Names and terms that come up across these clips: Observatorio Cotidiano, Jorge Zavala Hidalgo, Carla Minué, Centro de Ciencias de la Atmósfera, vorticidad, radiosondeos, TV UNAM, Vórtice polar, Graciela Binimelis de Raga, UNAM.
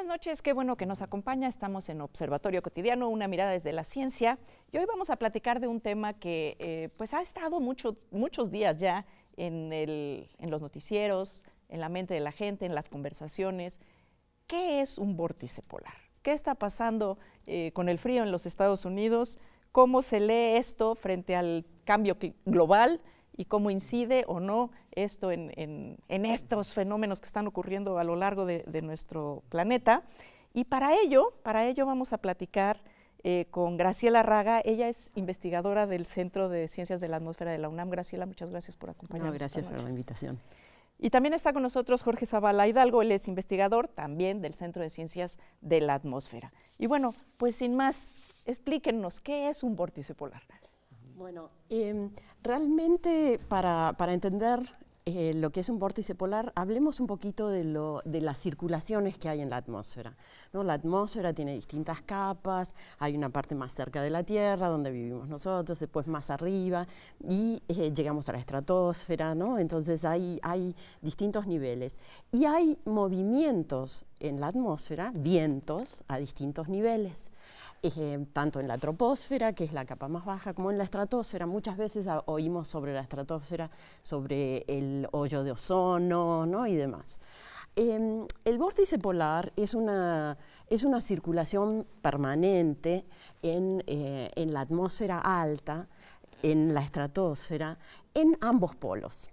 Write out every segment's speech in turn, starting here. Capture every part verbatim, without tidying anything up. Buenas noches, qué bueno que nos acompaña. Estamos en Observatorio Cotidiano, una mirada desde la ciencia. Y hoy vamos a platicar de un tema que eh, pues ha estado mucho, muchos días ya en, el, en los noticieros, en la mente de la gente, en las conversaciones. ¿Qué es un vórtice polar? ¿Qué está pasando eh, con el frío en los Estados Unidos? ¿Cómo se lee esto frente al cambio global? ¿Y cómo incide o no esto en, en, en estos fenómenos que están ocurriendo a lo largo de, de nuestro planeta? Y para ello, para ello vamos a platicar eh, con Graciela Raga. Ella es investigadora del Centro de Ciencias de la Atmósfera de la UNAM. Graciela, muchas gracias por acompañarnos. No, gracias por la invitación. Y también está con nosotros Jorge Zavala Hidalgo. Él es investigador también del Centro de Ciencias de la Atmósfera. Y bueno, pues sin más, explíquenos, ¿qué es un vórtice polar? Bueno, eh, realmente para, para entender eh, lo que es un vórtice polar, hablemos un poquito de, lo, de las circulaciones que hay en la atmósfera, ¿no? La atmósfera tiene distintas capas, hay una parte más cerca de la Tierra, donde vivimos nosotros, después más arriba, y eh, llegamos a la estratosfera, ¿no? Entonces hay, hay distintos niveles. Y hay movimientos en la atmósfera, vientos a distintos niveles. Eh, tanto en la troposfera, que es la capa más baja, como en la estratosfera. Muchas veces a, oímos sobre la estratosfera, sobre el hoyo de ozono, ¿no? Y demás. Eh, el vórtice polar es una, es una circulación permanente en, eh, en la atmósfera alta, en la estratosfera, en ambos polos.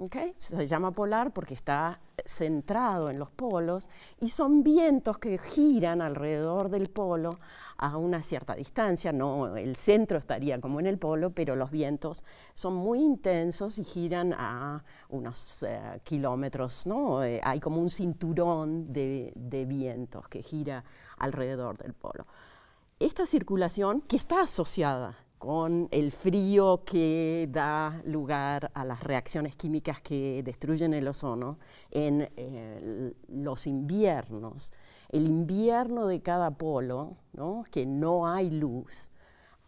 ¿Okay? Se llama polar porque está centrado en los polos y son vientos que giran alrededor del polo a una cierta distancia. No, el centro estaría como en el polo, pero los vientos son muy intensos y giran a unos eh, kilómetros, ¿no? Eh, hay como un cinturón de, de vientos que gira alrededor del polo. Esta circulación que está asociada con el frío que da lugar a las reacciones químicas que destruyen el ozono en eh, los inviernos. El invierno de cada polo, ¿no? Que no hay luz,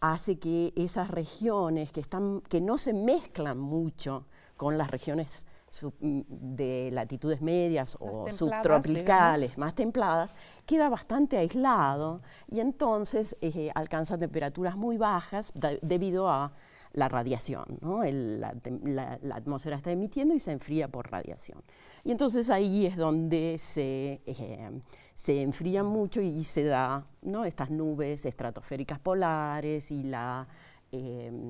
hace que esas regiones que, están, que no se mezclan mucho con las regiones sub, de latitudes medias más o subtropicales, digamos, más templadas, queda bastante aislado y entonces eh, alcanza temperaturas muy bajas de, debido a la radiación, ¿no? El, la, la, la atmósfera está emitiendo y se enfría por radiación. Y entonces ahí es donde se, eh, se enfría mucho y se da, ¿no? Estas nubes estratosféricas polares y la... Eh,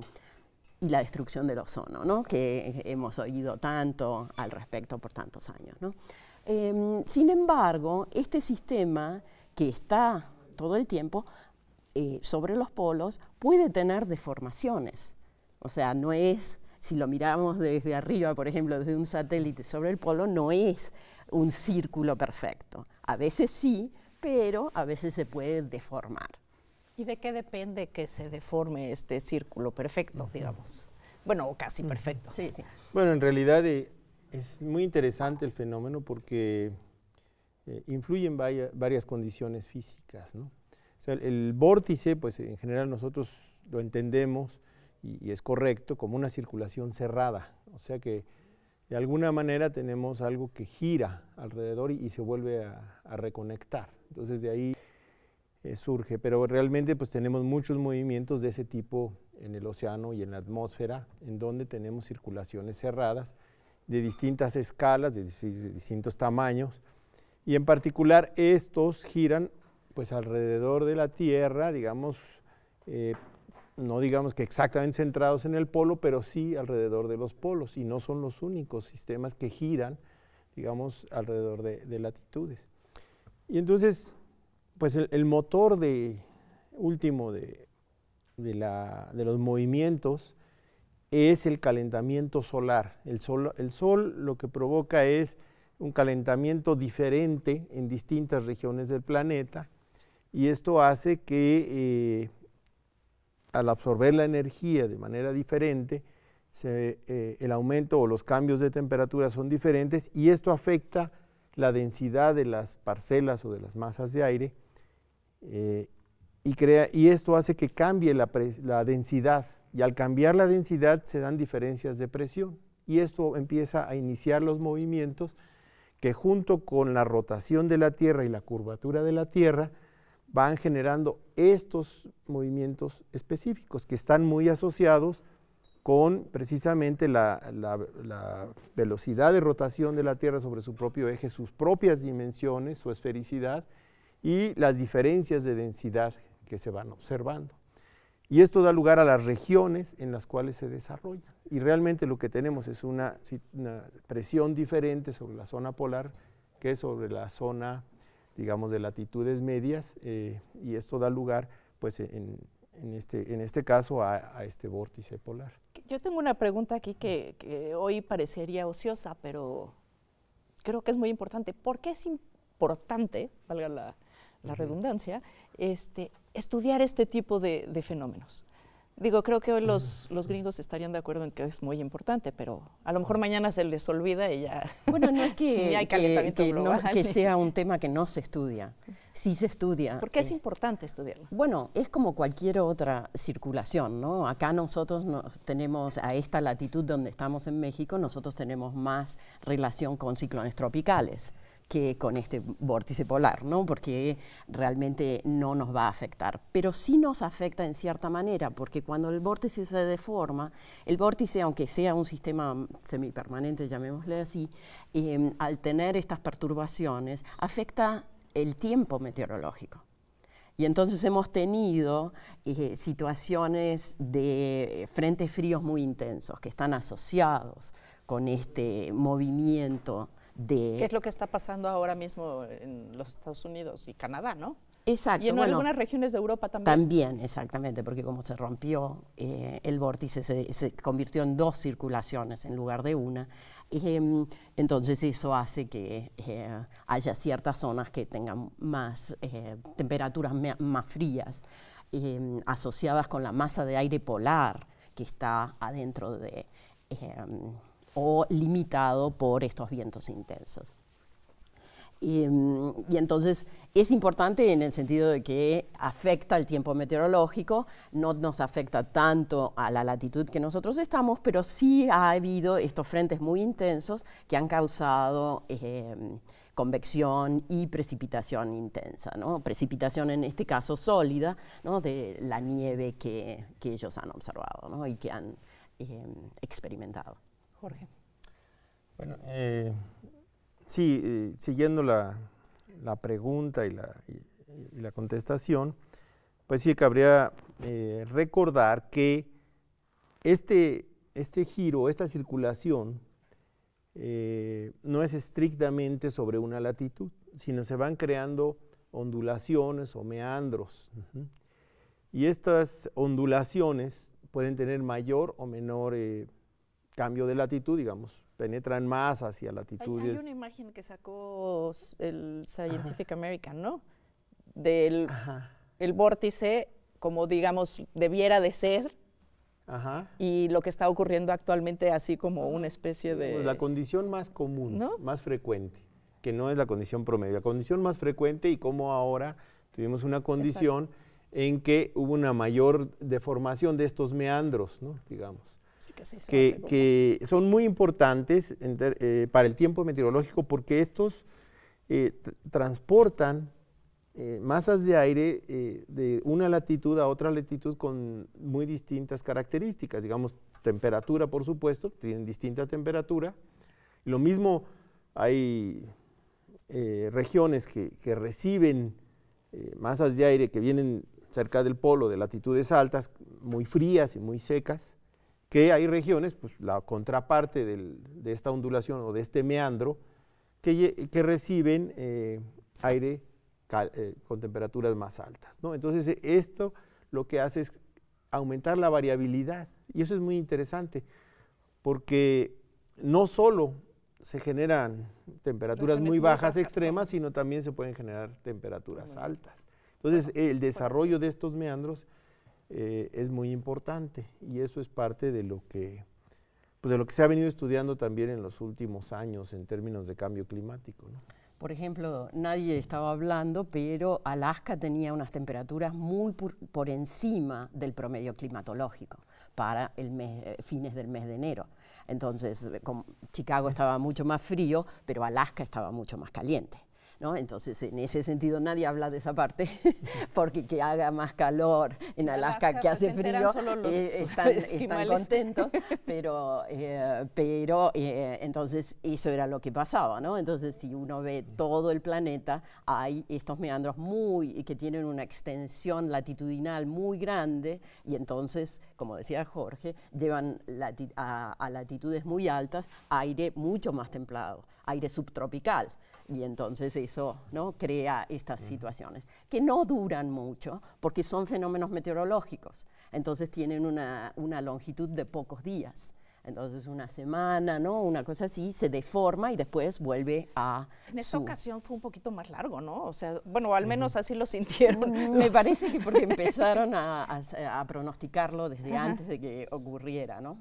y la destrucción del ozono, ¿no? Que hemos oído tanto al respecto por tantos años, ¿no? Eh, sin embargo, este sistema que está todo el tiempo eh, sobre los polos puede tener deformaciones. O sea, no es, si lo miramos desde arriba, por ejemplo, desde un satélite sobre el polo, no es un círculo perfecto. A veces sí, pero a veces se puede deformar. ¿Y de qué depende que se deforme este círculo perfecto, digamos? Bueno, o casi perfecto. Sí, sí. Bueno, en realidad eh, es muy interesante el fenómeno porque eh, influyen vaya, varias condiciones físicas, ¿no? O sea, el, el vórtice, pues en general nosotros lo entendemos, y, y es correcto, como una circulación cerrada. O sea que de alguna manera tenemos algo que gira alrededor y, y se vuelve a, a reconectar. Entonces de ahí... Eh, surge, pero realmente pues tenemos muchos movimientos de ese tipo en el océano y en la atmósfera, en donde tenemos circulaciones cerradas de distintas escalas, de, de distintos tamaños, y en particular estos giran pues alrededor de la Tierra, digamos, eh, no digamos que exactamente centrados en el polo, pero sí alrededor de los polos, y no son los únicos sistemas que giran, digamos, alrededor de, de latitudes. Y entonces... pues el, el motor de, último de, de, la, de los movimientos es el calentamiento solar. El sol, el sol lo que provoca es un calentamiento diferente en distintas regiones del planeta, y esto hace que eh, al absorber la energía de manera diferente, se, eh, el aumento o los cambios de temperatura son diferentes, y esto afecta la densidad de las parcelas o de las masas de aire. Eh, y, crea, y esto hace que cambie la, la densidad, y al cambiar la densidad se dan diferencias de presión, y esto empieza a iniciar los movimientos que junto con la rotación de la Tierra y la curvatura de la Tierra van generando estos movimientos específicos que están muy asociados con precisamente la, la, la velocidad de rotación de la Tierra sobre su propio eje, sus propias dimensiones, su esfericidad y las diferencias de densidad que se van observando. Y esto da lugar a las regiones en las cuales se desarrollan. Y realmente lo que tenemos es una, una presión diferente sobre la zona polar que sobre la zona, digamos, de latitudes medias, eh, y esto da lugar, pues, en, en, este, en este caso a, a este vórtice polar. Yo tengo una pregunta aquí que, que hoy parecería ociosa, pero creo que es muy importante. ¿Por qué es importante, valga la, la redundancia, este, estudiar este tipo de, de fenómenos? Digo, creo que hoy los, los gringos estarían de acuerdo en que es muy importante, pero a lo mejor mañana se les olvida y ya. Bueno, no es que, hay calentamiento que, que, global, no, que sea un tema que no se estudia, sí se estudia. ¿Por qué eh, es importante estudiarlo? Bueno, es como cualquier otra circulación, ¿no? Acá nosotros nos tenemos, a esta latitud donde estamos en México, nosotros tenemos más relación con ciclones tropicales que con este vórtice polar, ¿no? Porque realmente no nos va a afectar, pero sí nos afecta en cierta manera, porque cuando el vórtice se deforma, el vórtice, aunque sea un sistema semipermanente, llamémosle así, eh, al tener estas perturbaciones, afecta el tiempo meteorológico. Y entonces hemos tenido eh, situaciones de frentes fríos muy intensos que están asociados con este movimiento. ¿Qué es lo que está pasando ahora mismo en los Estados Unidos y Canadá, no? Exacto. Y en bueno, algunas regiones de Europa también. También, exactamente, porque como se rompió eh, el vórtice, se, se convirtió en dos circulaciones en lugar de una. Eh, entonces eso hace que eh, haya ciertas zonas que tengan más eh, temperaturas más frías, eh, asociadas con la masa de aire polar que está adentro de... Eh, o limitado por estos vientos intensos. Y, y entonces es importante en el sentido de que afecta el tiempo meteorológico, no nos afecta tanto a la latitud que nosotros estamos, pero sí ha habido estos frentes muy intensos que han causado eh, convección y precipitación intensa, ¿no? Precipitación en este caso sólida, ¿no? De la nieve que, que ellos han observado, ¿no? Y que han eh, experimentado. Jorge. Bueno, eh, sí, eh, siguiendo la, la pregunta y la, y, y la contestación, pues sí cabría eh, recordar que este, este giro, esta circulación, eh, no es estrictamente sobre una latitud, sino se van creando ondulaciones o meandros. Uh-huh. Y estas ondulaciones pueden tener mayor o menor eh, cambio de latitud, digamos, penetran más hacia latitudes. Hay, hay una imagen que sacó el Scientific Ajá. American, ¿no? Del el vórtice, como digamos, debiera de ser, Ajá. y lo que está ocurriendo actualmente, así como Ajá. una especie de... Pues la condición más común, ¿no? Más frecuente, que no es la condición promedio, la condición más frecuente, y como ahora tuvimos una condición Exacto. en que hubo una mayor deformación de estos meandros, ¿no? Digamos. Que, que son muy importantes en ter, eh, para el tiempo meteorológico, porque estos eh, transportan eh, masas de aire eh, de una latitud a otra latitud con muy distintas características, digamos, temperatura, por supuesto, tienen distinta temperatura. Lo mismo hay eh, regiones que, que reciben eh, masas de aire que vienen cerca del polo, de latitudes altas, muy frías y muy secas, que hay regiones, pues la contraparte del, de esta ondulación o de este meandro, que, que reciben eh, aire cal, eh, con temperaturas más altas, ¿no? Entonces esto lo que hace es aumentar la variabilidad, y eso es muy interesante, porque no solo se generan temperaturas muy bajas extremas, sino también se pueden generar temperaturas altas. Entonces el desarrollo de estos meandros Eh, es muy importante, y eso es parte de lo que, pues de lo que se ha venido estudiando también en los últimos años en términos de cambio climático, ¿no? Por ejemplo, nadie estaba hablando, pero Alaska tenía unas temperaturas muy por, por encima del promedio climatológico para el mes, eh, fines del mes de enero. Entonces, con, Chicago estaba mucho más frío, pero Alaska estaba mucho más caliente, ¿no? Entonces, en ese sentido, nadie habla de esa parte, porque que haga más calor en Alaska, Alaska que hace frío, eh, están, están contentos, pero, eh, pero eh, entonces eso era lo que pasaba, ¿no? Entonces, si uno ve todo el planeta, hay estos meandros muy, que tienen una extensión latitudinal muy grande, y entonces, como decía Jorge, llevan lati a, a latitudes muy altas aire mucho más templado, aire subtropical. Y entonces eso, ¿no?, crea estas situaciones, que no duran mucho porque son fenómenos meteorológicos. Entonces tienen una, una longitud de pocos días. Entonces una semana, ¿no?, una cosa así, se deforma y después vuelve a... En esta su... ocasión fue un poquito más largo, ¿no? O sea, bueno, al menos así lo sintieron. Mm, me parece que porque empezaron a, a, a pronosticarlo desde Ajá. antes de que ocurriera, ¿no?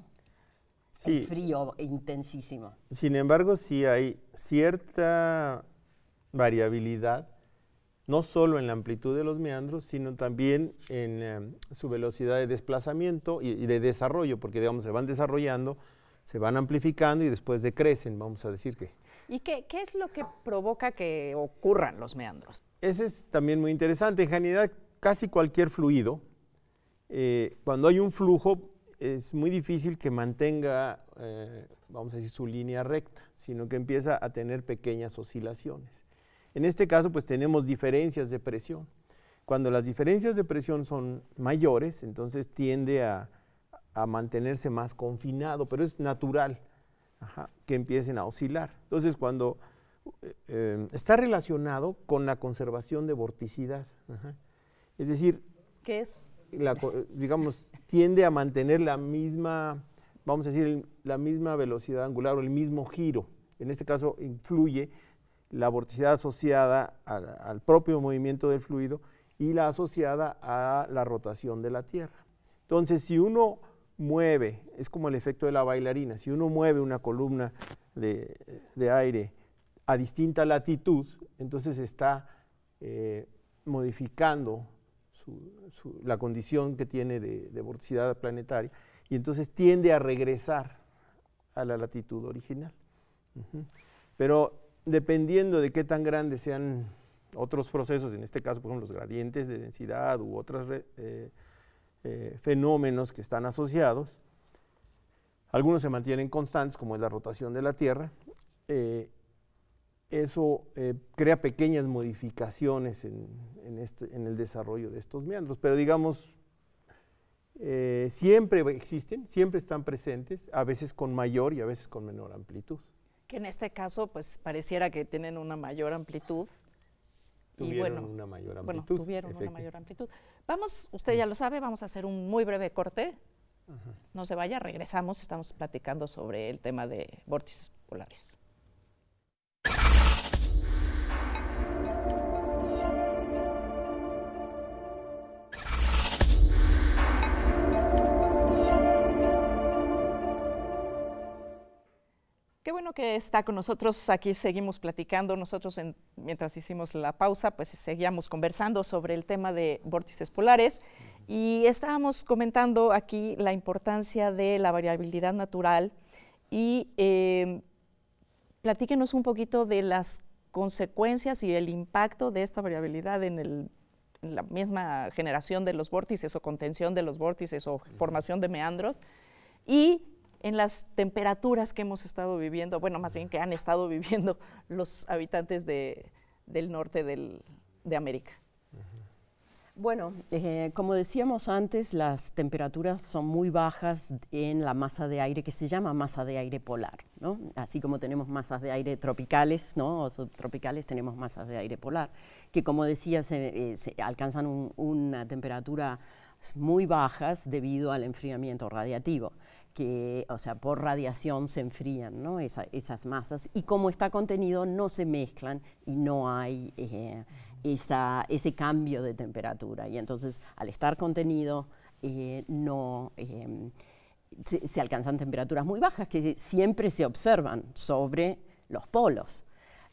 Sí. El frío intensísimo. Sin embargo, sí hay cierta variabilidad, no solo en la amplitud de los meandros, sino también en eh, su velocidad de desplazamiento y, y de desarrollo, porque digamos se van desarrollando, se van amplificando y después decrecen, vamos a decir que. ¿Y qué, qué es lo que provoca que ocurran los meandros? Ese es también muy interesante. En realidad, casi cualquier fluido, eh, cuando hay un flujo, es muy difícil que mantenga, eh, vamos a decir, su línea recta, sino que empieza a tener pequeñas oscilaciones. En este caso, pues tenemos diferencias de presión. Cuando las diferencias de presión son mayores, entonces tiende a, a mantenerse más confinado, pero es natural ajá, que empiecen a oscilar. Entonces, cuando eh, está relacionado con la conservación de vorticidad, ajá. es decir… ¿Qué es? La, digamos, tiende a mantener la misma, vamos a decir, la misma velocidad angular o el mismo giro. En este caso, influye la vorticidad asociada a, al propio movimiento del fluido y la asociada a la rotación de la Tierra. Entonces, si uno mueve, es como el efecto de la bailarina, si uno mueve una columna de, de aire a distinta latitud, entonces está eh, modificando Su, su, la condición que tiene de, de vorticidad planetaria, y entonces tiende a regresar a la latitud original. Uh-huh. Pero dependiendo de qué tan grandes sean otros procesos, en este caso, por ejemplo, los gradientes de densidad u otros eh, eh, fenómenos que están asociados, algunos se mantienen constantes, como es la rotación de la Tierra, eh, eso eh, crea pequeñas modificaciones en, en, este, en el desarrollo de estos meandros, pero digamos, eh, siempre existen, siempre están presentes, a veces con mayor y a veces con menor amplitud. Que en este caso, pues pareciera que tienen una mayor amplitud. Tuvieron, bueno, una, mayor amplitud, bueno, tuvieron una mayor amplitud. Vamos, usted ya lo sabe, vamos a hacer un muy breve corte. Ajá. No se vaya, regresamos, estamos platicando sobre el tema de vórtices polares. Qué bueno que está con nosotros, aquí seguimos platicando, nosotros en, mientras hicimos la pausa, pues seguíamos conversando sobre el tema de vórtices polares y estábamos comentando aquí la importancia de la variabilidad natural y eh, platíquenos un poquito de las consecuencias y el impacto de esta variabilidad en, el, en la misma generación de los vórtices o contención de los vórtices o formación de meandros y en las temperaturas que hemos estado viviendo, bueno, más bien que han estado viviendo los habitantes de, del norte del, de América. Bueno, eh, como decíamos antes, las temperaturas son muy bajas en la masa de aire que se llama masa de aire polar, ¿no? Así como tenemos masas de aire tropicales, ¿no?, o subtropicales, tenemos masas de aire polar, que como decía, se, eh, se alcanzan un, una temperatura muy bajas debido al enfriamiento radiativo, que, o sea, por radiación se enfrían, ¿no?, Esa, esas masas, y como está contenido no se mezclan y no hay eh, esa, ese cambio de temperatura, y entonces al estar contenido eh, no... Eh, se, se alcanzan temperaturas muy bajas que siempre se observan sobre los polos.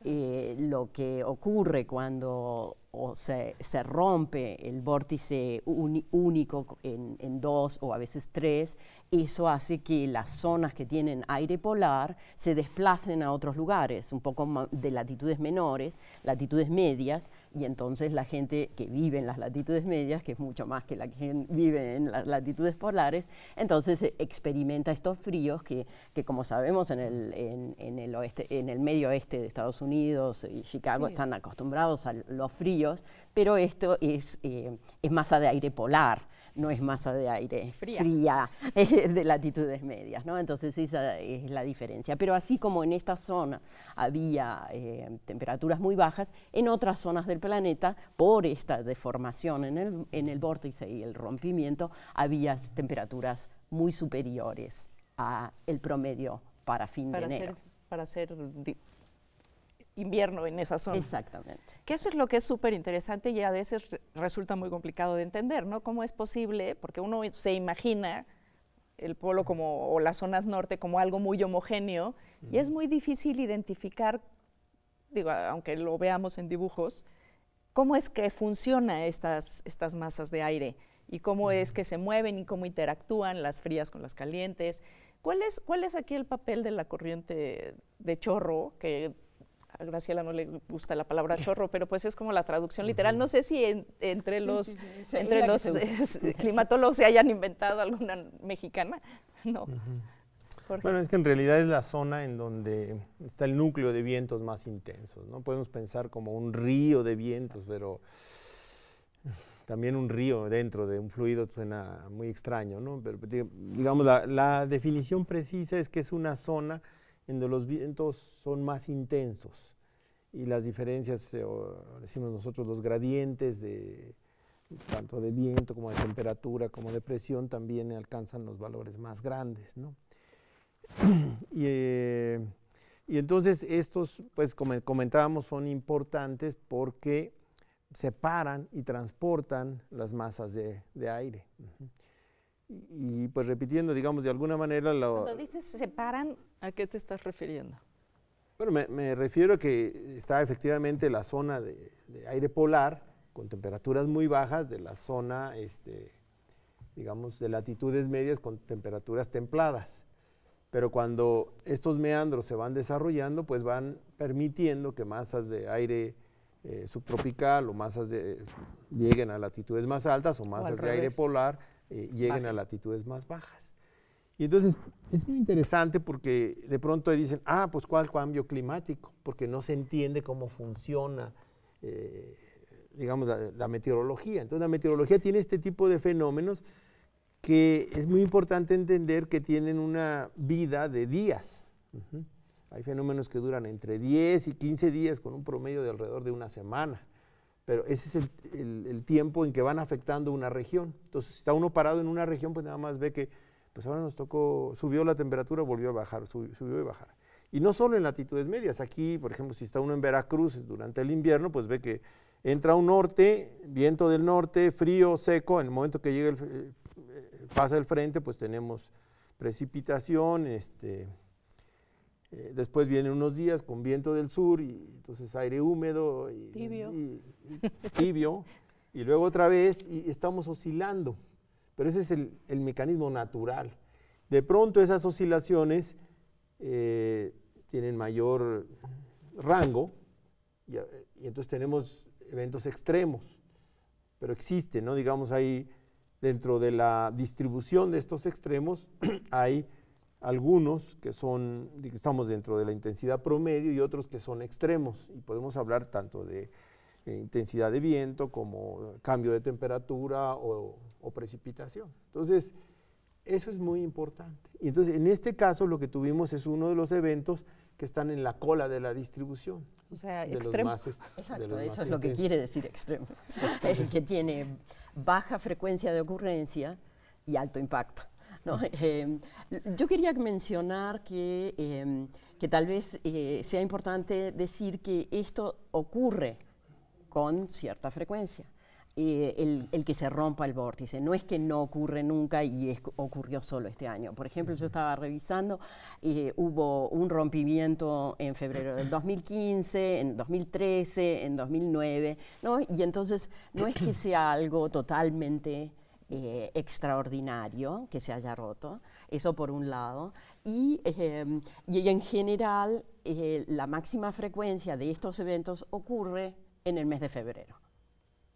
eh, lo que ocurre cuando o se, se rompe el vórtice uni, único en, en dos o a veces tres, eso hace que las zonas que tienen aire polar se desplacen a otros lugares, un poco de latitudes menores, latitudes medias, y entonces la gente que vive en las latitudes medias, que es mucho más que la que vive en las latitudes polares, entonces eh, experimenta estos fríos que, que como sabemos en el, en, en, el oeste, en el medio oeste de Estados Unidos y Chicago sí, están es. acostumbrados a los fríos, pero esto es, eh, es masa de aire polar, no es masa de aire fría, fría de latitudes medias, ¿no? Entonces esa es la diferencia. Pero así como en esta zona había eh, temperaturas muy bajas, en otras zonas del planeta, por esta deformación en el, en el vórtice y el rompimiento, había temperaturas muy superiores al promedio para fin para de enero. Ser, para ser invierno en esa zona. Exactamente. Que eso es lo que es súper interesante y a veces re resulta muy complicado de entender, ¿no? ¿Cómo es posible? Porque uno se imagina el polo como, o las zonas norte como algo muy homogéneo mm. y es muy difícil identificar, digo, aunque lo veamos en dibujos, cómo es que funcionan estas, estas masas de aire y cómo mm. es que se mueven y cómo interactúan las frías con las calientes. ¿Cuál es, cuál es aquí el papel de la corriente de chorro que... A Graciela no le gusta la palabra chorro, pero pues es como la traducción literal. No sé si en, entre los, sí, sí, sí. Entre los se climatólogos se hayan inventado alguna mexicana. No. Uh-huh. Bueno, es que en realidad es la zona en donde está el núcleo de vientos más intensos, ¿no? Podemos pensar como un río de vientos, pero también un río dentro de un fluido suena muy extraño, ¿no? Pero digamos, la, la definición precisa es que es una zona en donde los vientos son más intensos y las diferencias, eh, o, decimos nosotros, los gradientes de tanto de viento como de temperatura como de presión también alcanzan los valores más grandes, ¿no? y, eh, y entonces estos, pues como comentábamos, son importantes porque separan y transportan las masas de, de aire. Uh-huh. Y pues repitiendo, digamos, de alguna manera... Lo, Cuando dices separan, ¿a qué te estás refiriendo? Bueno, me, me refiero a que está efectivamente la zona de, de aire polar con temperaturas muy bajas de la zona, este, digamos, de latitudes medias con temperaturas templadas. Pero cuando estos meandros se van desarrollando, pues van permitiendo que masas de aire eh, subtropical o masas de, lleguen a latitudes más altas o masas o de revés. aire polar Eh, lleguen Baja. a latitudes más bajas. Y entonces es muy interesante porque de pronto dicen, ah, pues ¿cuál cambio climático? Porque no se entiende cómo funciona, eh, digamos, la, la meteorología. Entonces la meteorología tiene este tipo de fenómenos que es muy importante entender que tienen una vida de días. Uh-huh. Hay fenómenos que duran entre diez y quince días con un promedio de alrededor de una semana. Pero ese es el, el, el tiempo en que van afectando una región. Entonces, si está uno parado en una región, pues nada más ve que, pues ahora nos tocó, subió la temperatura, volvió a bajar, sub, subió y bajar. Y no solo en latitudes medias. Aquí, por ejemplo, si está uno en Veracruz durante el invierno, pues ve que entra un norte, viento del norte, frío, seco. En el momento que llega el, pasa el frente, pues tenemos precipitación, este... Eh, después vienen unos días con viento del sur, y entonces aire húmedo, y, tibio. Y, y, tibio, y luego otra vez, y estamos oscilando, pero ese es el, el mecanismo natural. De pronto esas oscilaciones eh, tienen mayor rango, y, y entonces tenemos eventos extremos, pero existen, ¿no? Digamos, hay dentro de la distribución de estos extremos, hay... algunos que son, que estamos dentro de la intensidad promedio y otros que son extremos. Y podemos hablar tanto de eh, intensidad de viento como cambio de temperatura o, o precipitación. Entonces, eso es muy importante. Y entonces, en este caso, lo que tuvimos es uno de los eventos que están en la cola de la distribución. O sea, extremo. Exacto, eso es lo que quiere decir extremo. El que tiene baja frecuencia de ocurrencia y alto impacto. No, eh, yo quería mencionar que, eh, que tal vez eh, sea importante decir que esto ocurre con cierta frecuencia. eh, el, el que se rompa el vórtice. No es que no ocurre nunca y es, ocurrió solo este año. Por ejemplo, yo estaba revisando, eh, hubo un rompimiento en febrero del dos mil quince, en dos mil trece, en dos mil nueve, ¿no? Y entonces no es que sea algo totalmente eh, extraordinario que se haya roto, eso por un lado. Y, eh, y en general, eh, la máxima frecuencia de estos eventos ocurre en el mes de febrero.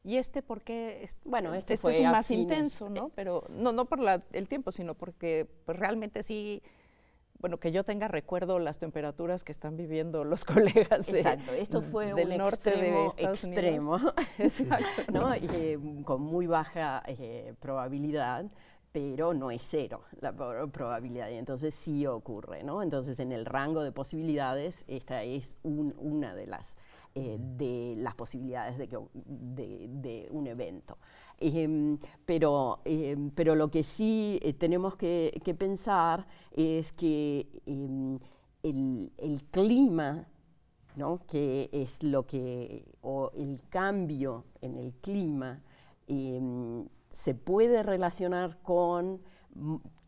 ¿Y este por qué? Es, bueno, este, este fue es un más fines, intenso, ¿no? Eh, Pero no, no por la, el tiempo, sino porque pues, realmente sí, bueno, que yo tenga recuerdo las temperaturas que están viviendo los colegas de, exacto, esto fue del un norte extremo, de Estados extremo. Unidos. Exacto, ¿no? ¿no? Eh, con muy baja eh, probabilidad, pero no es cero la probabilidad, y entonces sí ocurre, ¿no? Entonces en el rango de posibilidades, esta es un, una de las, eh, de las posibilidades de, que, de, de un evento. Eh, pero, eh, pero lo que sí eh, tenemos que, que pensar es que eh, el, el clima, ¿no? Que es lo que, o el cambio en el clima, eh, se puede relacionar con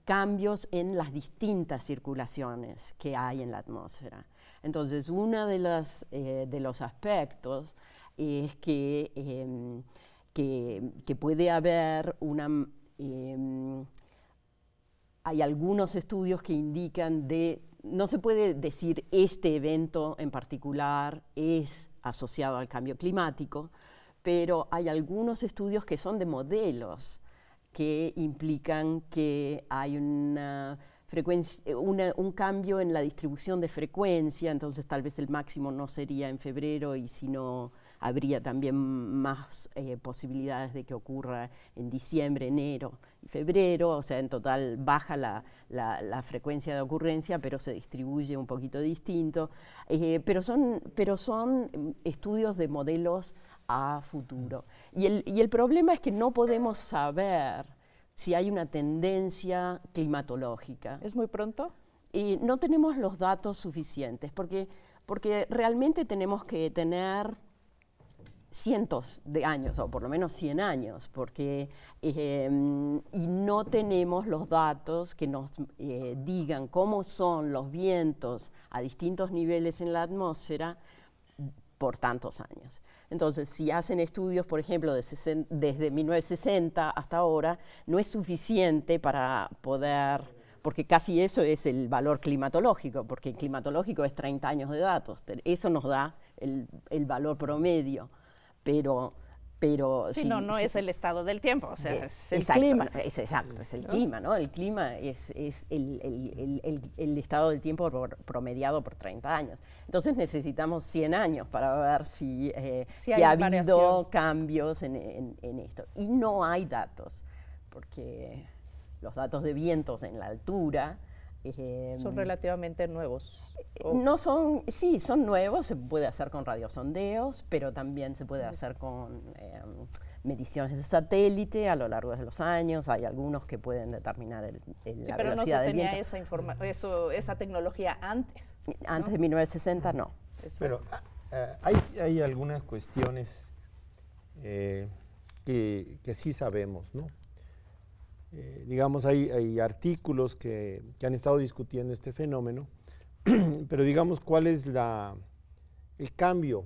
cambios en las distintas circulaciones que hay en la atmósfera. Entonces, uno de, eh, de los aspectos es que, eh, que, que puede haber una... Eh, hay algunos estudios que indican de... No se puede decir este evento en particular es asociado al cambio climático, pero hay algunos estudios que son de modelos que implican que hay una frecuencia, una, un cambio en la distribución de frecuencia, entonces tal vez el máximo no sería en febrero y sino habría también más eh, posibilidades de que ocurra en diciembre, enero y febrero, o sea, en total baja la, la, la frecuencia de ocurrencia, pero se distribuye un poquito distinto, eh, pero, son, pero son estudios de modelos a futuro. Y el, y el problema es que no podemos saber si hay una tendencia climatológica. ¿Es muy pronto? Y no tenemos los datos suficientes, porque, porque realmente tenemos que tener cientos de años, o por lo menos cien años, porque eh, y no tenemos los datos que nos eh, digan cómo son los vientos a distintos niveles en la atmósfera por tantos años. Entonces, si hacen estudios, por ejemplo, de desde mil novecientos sesenta hasta ahora, no es suficiente para poder, porque casi eso es el valor climatológico, porque el climatológico es treinta años de datos, eso nos da el, el valor promedio, pero... pero sí, si, no, no si, es el estado del tiempo, o sea, es, es el exacto, clima. Es, exacto, es el ¿no? clima, ¿no? El clima es, es el, el, el, el, el estado del tiempo por, promediado por treinta años. Entonces necesitamos cien años para ver si, eh, si, si ha habido variación. cambios en, en, en esto. Y no hay datos, porque los datos de vientos en la altura... Eh, son relativamente nuevos. ¿O? No son, sí, son nuevos, se puede hacer con radiosondeos, pero también se puede hacer con eh, mediciones de satélite a lo largo de los años, hay algunos que pueden determinar el, el, sí, la velocidad del viento. Pero no se tenía esa, esa tecnología antes. Antes, ¿no? De mil novecientos sesenta, no. Pero uh, hay, hay algunas cuestiones eh, que, que sí sabemos, ¿no? Eh, digamos, hay, hay artículos que, que han estado discutiendo este fenómeno, pero digamos, ¿cuál es la, el cambio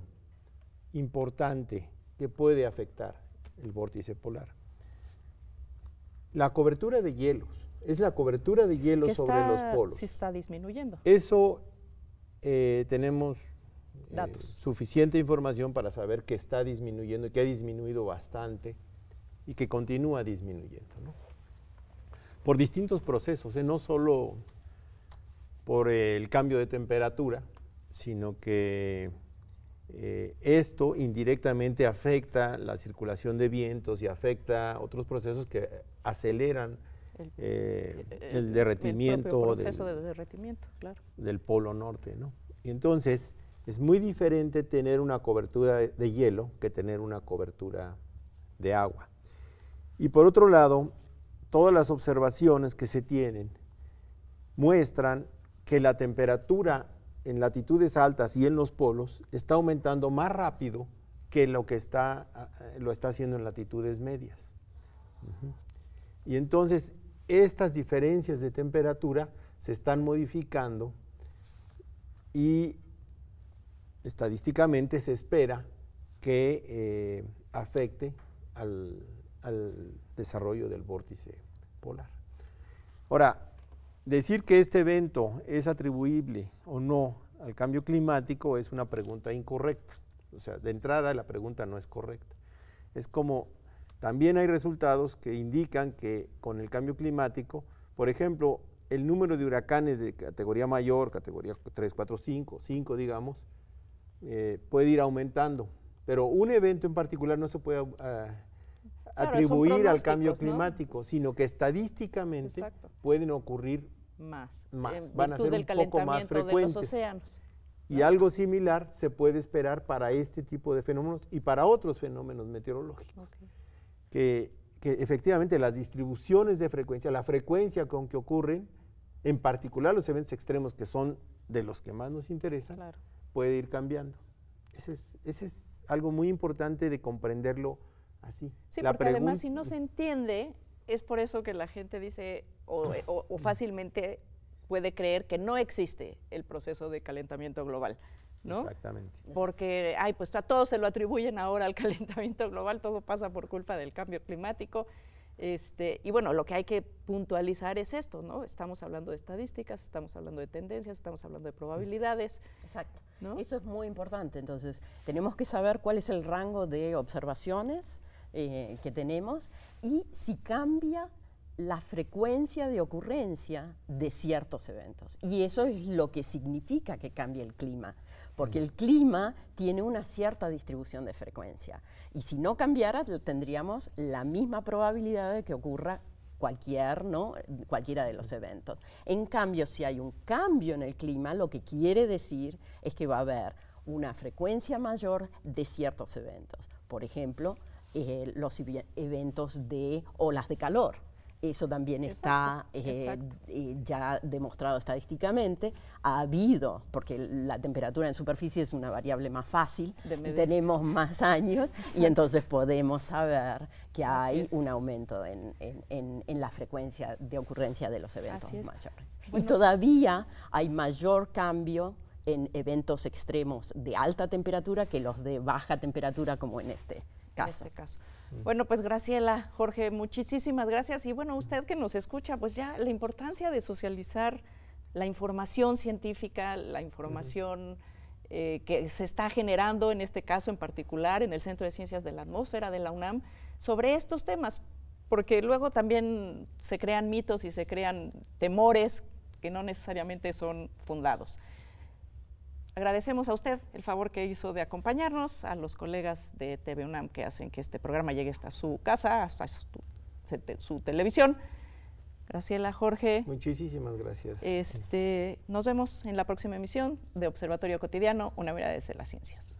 importante que puede afectar el vórtice polar? La cobertura de hielos, es la cobertura de hielos sobre los polos. Sí está disminuyendo. Eso eh, tenemos datos. Eh, suficiente información para saber que está disminuyendo, que ha disminuido bastante y que continúa disminuyendo, ¿no? Por distintos procesos, eh, no solo por eh, el cambio de temperatura, sino que eh, esto indirectamente afecta la circulación de vientos y afecta otros procesos que aceleran el, eh, el, el derretimiento, el proceso del, de derretimiento, claro, del polo norte, ¿no? Y entonces es muy diferente tener una cobertura de hielo que tener una cobertura de agua. Y por otro lado, todas las observaciones que se tienen muestran que la temperatura en latitudes altas y en los polos está aumentando más rápido que lo que está, lo está haciendo en latitudes medias. Uh-huh. Y entonces, estas diferencias de temperatura se están modificando y estadísticamente se espera que eh, afecte al, al desarrollo del vórtice polar. Ahora, decir que este evento es atribuible o no al cambio climático es una pregunta incorrecta. O sea, de entrada la pregunta no es correcta. Es como también hay resultados que indican que con el cambio climático, por ejemplo, el número de huracanes de categoría mayor, categoría tres, cuatro, cinco, cinco digamos, eh, puede ir aumentando. Pero un evento en particular no se puede uh, atribuir claro, al cambio climático, ¿no? Sino que estadísticamente exacto. pueden ocurrir más, más. Van a ser un poco más frecuentes. De los océanos. Y ah. algo similar se puede esperar para este tipo de fenómenos y para otros fenómenos meteorológicos. Okay. Que, que efectivamente las distribuciones de frecuencia, la frecuencia con que ocurren, en particular los eventos extremos que son de los que más nos interesan, claro. puede ir cambiando. Ese es, ese es algo muy importante de comprenderlo así. Sí, la porque además si no se entiende, es por eso que la gente dice o, o, o fácilmente puede creer que no existe el proceso de calentamiento global, ¿no? Exactamente. Porque, ay, pues a todos se lo atribuyen ahora al calentamiento global, todo pasa por culpa del cambio climático. Este, y bueno, lo que hay que puntualizar es esto, ¿no? Estamos hablando de estadísticas, estamos hablando de tendencias, estamos hablando de probabilidades. Exacto, ¿no? Eso es muy importante, entonces tenemos que saber cuál es el rango de observaciones eh, que tenemos y si cambia la frecuencia de ocurrencia de ciertos eventos. Y eso es lo que significa que cambie el clima, porque sí. el clima tiene una cierta distribución de frecuencia. Y si no cambiara, tendríamos la misma probabilidad de que ocurra cualquier, ¿no? cualquiera de los eventos. En cambio, si hay un cambio en el clima, lo que quiere decir es que va a haber una frecuencia mayor de ciertos eventos. Por ejemplo, eh, los eventos de olas de calor. Eso también exacto, está eh, exacto. Eh, ya demostrado estadísticamente. Ha habido, porque la temperatura en superficie es una variable más fácil, tenemos más años exacto. y entonces podemos saber que hay un aumento en, en, en, en la frecuencia de ocurrencia de los eventos mayores. Bueno. Y todavía hay mayor cambio en eventos extremos de alta temperatura que los de baja temperatura como en este. En este caso. Bueno, pues Graciela, Jorge, muchísimas gracias. Y bueno, usted que nos escucha, pues ya la importancia de socializar la información científica, la información eh, que se está generando en este caso en particular en el Centro de Ciencias de la Atmósfera de la UNAM sobre estos temas, porque luego también se crean mitos y se crean temores que no necesariamente son fundados. Agradecemos a usted el favor que hizo de acompañarnos, a los colegas de T V UNAM que hacen que este programa llegue hasta su casa, hasta su, su televisión. Graciela, Jorge. Muchísimas gracias. Este, nos vemos en la próxima emisión de Observatorio Cotidiano, una mirada desde las ciencias.